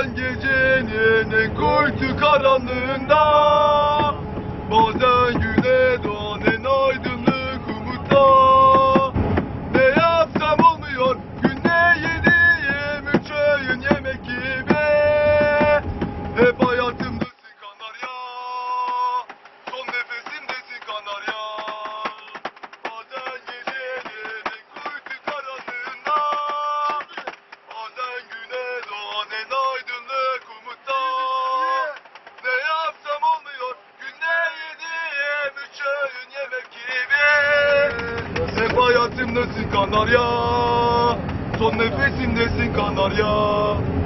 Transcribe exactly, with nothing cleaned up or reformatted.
bazen gecenin en kuytu karanlığında, bazen güne doğan en aydınlık umutla. Ne yapsam olmuyor, günde yediğim üç öğün yemek gibi. Hep hayatımdasın Kanarya, son nefesimdesin Kanarya. Bazen gecenin en kuytu karanlığında, bazen güne doğan en aydınlık umutla. Ne yapsam olmuyor, günde yediğim üç öğün yemek gibi. Hep hayatımdasın Kanarya, son nefesimdesin Kanarya.